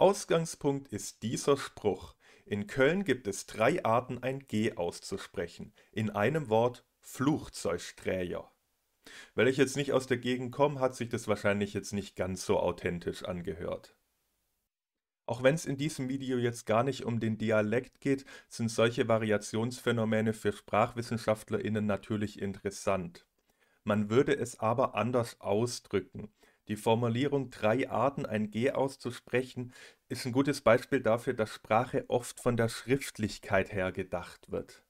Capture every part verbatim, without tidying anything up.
Ausgangspunkt ist dieser Spruch. In Köln gibt es drei Arten, ein G auszusprechen. In einem Wort: Flugzeugsträger. Weil ich jetzt nicht aus der Gegend komme, hat sich das wahrscheinlich jetzt nicht ganz so authentisch angehört. Auch wenn es in diesem Video jetzt gar nicht um den Dialekt geht, sind solche Variationsphänomene für SprachwissenschaftlerInnen natürlich interessant. Man würde es aber anders ausdrücken. Die Formulierung drei Arten, ein G auszusprechen, ist ein gutes Beispiel dafür, dass Sprache oft von der Schriftlichkeit her gedacht wird.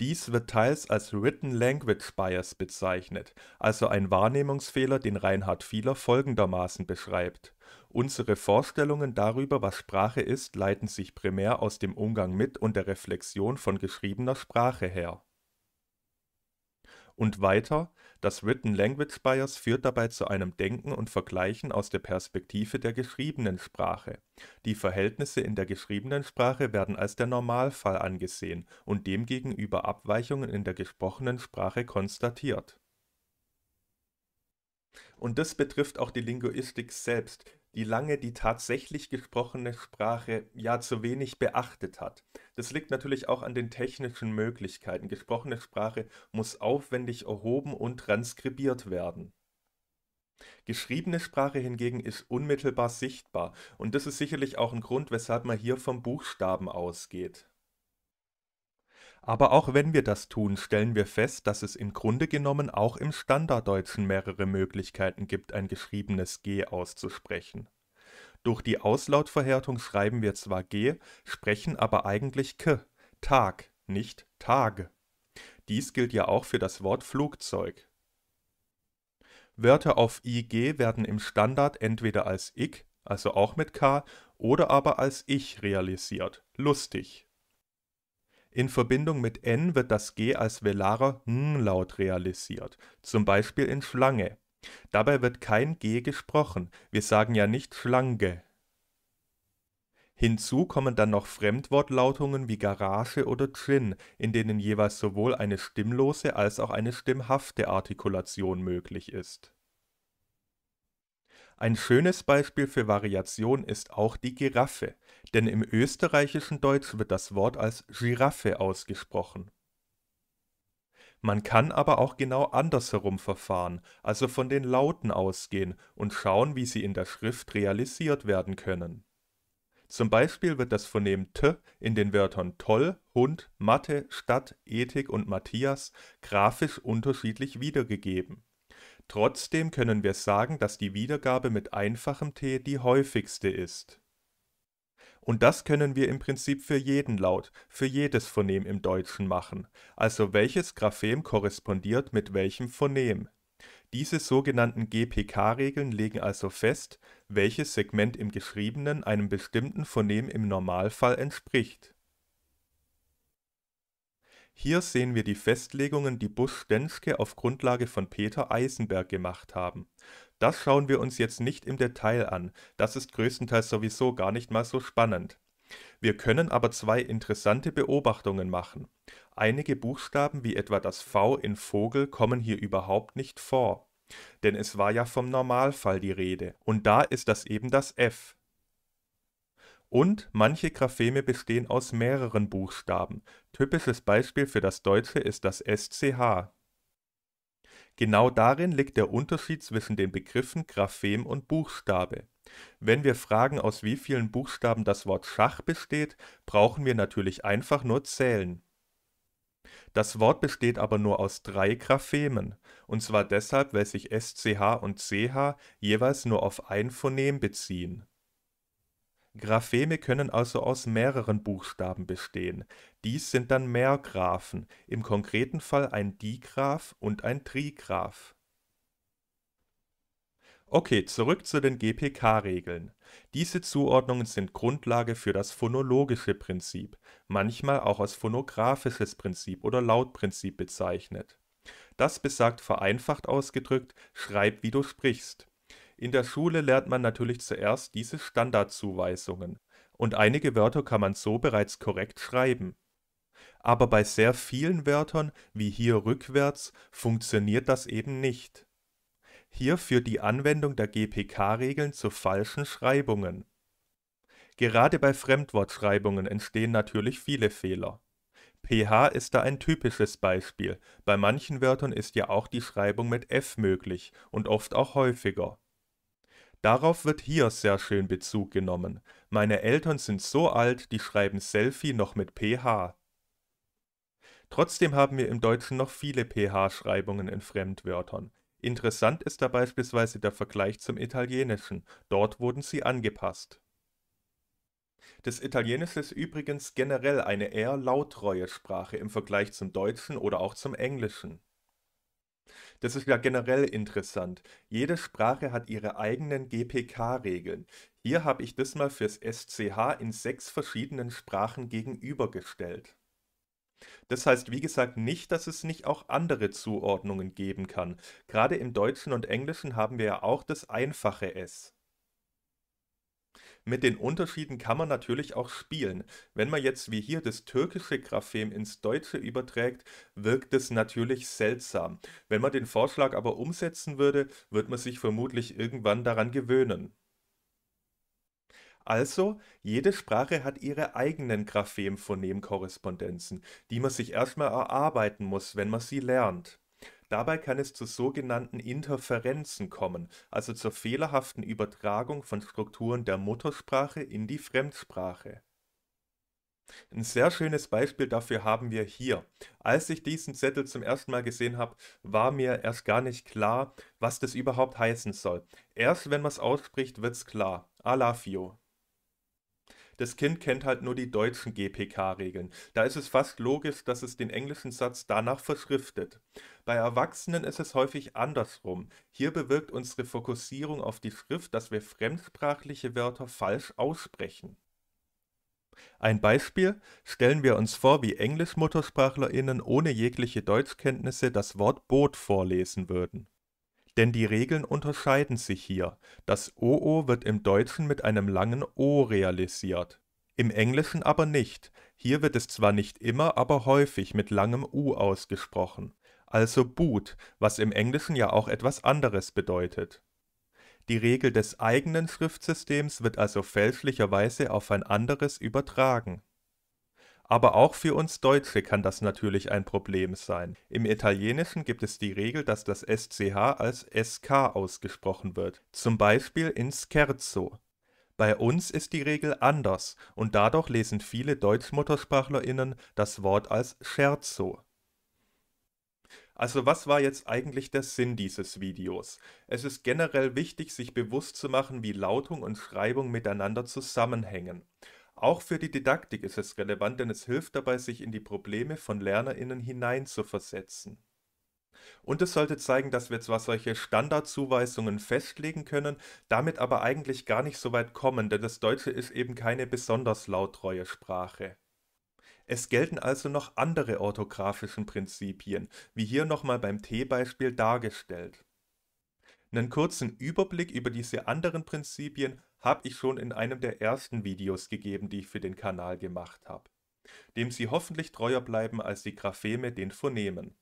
Dies wird teils als Written Language Bias bezeichnet, also ein Wahrnehmungsfehler, den Reinhard Fiehler folgendermaßen beschreibt. Unsere Vorstellungen darüber, was Sprache ist, leiten sich primär aus dem Umgang mit und der Reflexion von geschriebener Sprache her. Und weiter, das Written Language Bias führt dabei zu einem Denken und Vergleichen aus der Perspektive der geschriebenen Sprache. Die Verhältnisse in der geschriebenen Sprache werden als der Normalfall angesehen und demgegenüber Abweichungen in der gesprochenen Sprache konstatiert. Und das betrifft auch die Linguistik selbst, die lange die tatsächlich gesprochene Sprache ja zu wenig beachtet hat. Das liegt natürlich auch an den technischen Möglichkeiten. Gesprochene Sprache muss aufwendig erhoben und transkribiert werden. Geschriebene Sprache hingegen ist unmittelbar sichtbar und das ist sicherlich auch ein Grund, weshalb man hier vom Buchstaben ausgeht. Aber auch wenn wir das tun, stellen wir fest, dass es im Grunde genommen auch im Standarddeutschen mehrere Möglichkeiten gibt, ein geschriebenes G auszusprechen. Durch die Auslautverhärtung schreiben wir zwar G, sprechen aber eigentlich K, Tag, nicht Tage. Dies gilt ja auch für das Wort Flugzeug. Wörter auf I G werden im Standard entweder als ich, also auch mit K, oder aber als ich realisiert, lustig. In Verbindung mit N wird das G als velarer N-Laut realisiert, zum Beispiel in Schlange. Dabei wird kein G gesprochen, wir sagen ja nicht Schlange. Hinzu kommen dann noch Fremdwortlautungen wie Garage oder Gin, in denen jeweils sowohl eine stimmlose als auch eine stimmhafte Artikulation möglich ist. Ein schönes Beispiel für Variation ist auch die Giraffe, denn im österreichischen Deutsch wird das Wort als Giraffe ausgesprochen. Man kann aber auch genau andersherum verfahren, also von den Lauten ausgehen und schauen, wie sie in der Schrift realisiert werden können. Zum Beispiel wird das Phonem T in den Wörtern toll, Hund, Mathe, Stadt, Ethik und Matthias grafisch unterschiedlich wiedergegeben. Trotzdem können wir sagen, dass die Wiedergabe mit einfachem T die häufigste ist. Und das können wir im Prinzip für jeden Laut, für jedes Phonem im Deutschen machen, also welches Graphem korrespondiert mit welchem Phonem. Diese sogenannten G P K-Regeln legen also fest, welches Segment im Geschriebenen einem bestimmten Phonem im Normalfall entspricht. Hier sehen wir die Festlegungen, die Busch-Stenschke auf Grundlage von Peter Eisenberg gemacht haben. Das schauen wir uns jetzt nicht im Detail an, das ist größtenteils sowieso gar nicht mal so spannend. Wir können aber zwei interessante Beobachtungen machen. Einige Buchstaben wie etwa das V in Vogel kommen hier überhaupt nicht vor, denn es war ja vom Normalfall die Rede und da ist das eben das F. Und manche Grapheme bestehen aus mehreren Buchstaben. Typisches Beispiel für das Deutsche ist das S C H. Genau darin liegt der Unterschied zwischen den Begriffen Graphem und Buchstabe. Wenn wir fragen, aus wie vielen Buchstaben das Wort Schach besteht, brauchen wir natürlich einfach nur zählen. Das Wort besteht aber nur aus drei Graphemen, und zwar deshalb, weil sich S C H und C H jeweils nur auf ein Phonem beziehen. Grapheme können also aus mehreren Buchstaben bestehen. Dies sind dann Mehrgraphen, im konkreten Fall ein Digraph und ein Trigraph. Okay, zurück zu den G P K-Regeln. Diese Zuordnungen sind Grundlage für das phonologische Prinzip, manchmal auch als phonographisches Prinzip oder Lautprinzip bezeichnet. Das besagt vereinfacht ausgedrückt: schreib wie du sprichst. In der Schule lernt man natürlich zuerst diese Standardzuweisungen und einige Wörter kann man so bereits korrekt schreiben. Aber bei sehr vielen Wörtern, wie hier rückwärts, funktioniert das eben nicht. Hier führt die Anwendung der G P K-Regeln zu falschen Schreibungen. Gerade bei Fremdwortschreibungen entstehen natürlich viele Fehler. pH ist da ein typisches Beispiel, bei manchen Wörtern ist ja auch die Schreibung mit F möglich und oft auch häufiger. Darauf wird hier sehr schön Bezug genommen. Meine Eltern sind so alt, die schreiben Selfie noch mit pH. Trotzdem haben wir im Deutschen noch viele pH-Schreibungen in Fremdwörtern. Interessant ist da beispielsweise der Vergleich zum Italienischen, dort wurden sie angepasst. Das Italienische ist übrigens generell eine eher lauttreue Sprache im Vergleich zum Deutschen oder auch zum Englischen. Das ist ja generell interessant. Jede Sprache hat ihre eigenen G P K-Regeln. Hier habe ich das mal fürs S C H in sechs verschiedenen Sprachen gegenübergestellt. Das heißt, wie gesagt, nicht, dass es nicht auch andere Zuordnungen geben kann. Gerade im Deutschen und Englischen haben wir ja auch das einfache S. Mit den Unterschieden kann man natürlich auch spielen. Wenn man jetzt wie hier das türkische Graphem ins Deutsche überträgt, wirkt es natürlich seltsam. Wenn man den Vorschlag aber umsetzen würde, wird man sich vermutlich irgendwann daran gewöhnen. Also, jede Sprache hat ihre eigenen Graphem-Phonem-Korrespondenzen, die man sich erstmal erarbeiten muss, wenn man sie lernt. Dabei kann es zu sogenannten Interferenzen kommen, also zur fehlerhaften Übertragung von Strukturen der Muttersprache in die Fremdsprache. Ein sehr schönes Beispiel dafür haben wir hier. Als ich diesen Zettel zum ersten Mal gesehen habe, war mir erst gar nicht klar, was das überhaupt heißen soll. Erst wenn man es ausspricht, wird's klar. I love you. Das Kind kennt halt nur die deutschen G P K-Regeln. Da ist es fast logisch, dass es den englischen Satz danach verschriftet. Bei Erwachsenen ist es häufig andersrum. Hier bewirkt unsere Fokussierung auf die Schrift, dass wir fremdsprachliche Wörter falsch aussprechen. Ein Beispiel: Stellen wir uns vor, wie Englisch-MuttersprachlerInnen ohne jegliche Deutschkenntnisse das Wort Boot vorlesen würden. Denn die Regeln unterscheiden sich hier. Das O O wird im Deutschen mit einem langen O realisiert, im Englischen aber nicht. Hier wird es zwar nicht immer, aber häufig mit langem U ausgesprochen. Also Boot, was im Englischen ja auch etwas anderes bedeutet. Die Regel des eigenen Schriftsystems wird also fälschlicherweise auf ein anderes übertragen. Aber auch für uns Deutsche kann das natürlich ein Problem sein. Im Italienischen gibt es die Regel, dass das S C H als S K ausgesprochen wird, zum Beispiel in Scherzo. Bei uns ist die Regel anders und dadurch lesen viele DeutschmuttersprachlerInnen das Wort als Scherzo. Also was war jetzt eigentlich der Sinn dieses Videos? Es ist generell wichtig, sich bewusst zu machen, wie Lautung und Schreibung miteinander zusammenhängen. Auch für die Didaktik ist es relevant, denn es hilft dabei, sich in die Probleme von LernerInnen hineinzuversetzen. Und es sollte zeigen, dass wir zwar solche Standardzuweisungen festlegen können, damit aber eigentlich gar nicht so weit kommen, denn das Deutsche ist eben keine besonders lauttreue Sprache. Es gelten also noch andere orthografischen Prinzipien, wie hier nochmal beim T-Beispiel dargestellt. Einen kurzen Überblick über diese anderen Prinzipien habe ich schon in einem der ersten Videos gegeben, die ich für den Kanal gemacht habe, dem Sie hoffentlich treuer bleiben als die Grapheme den Phonemen.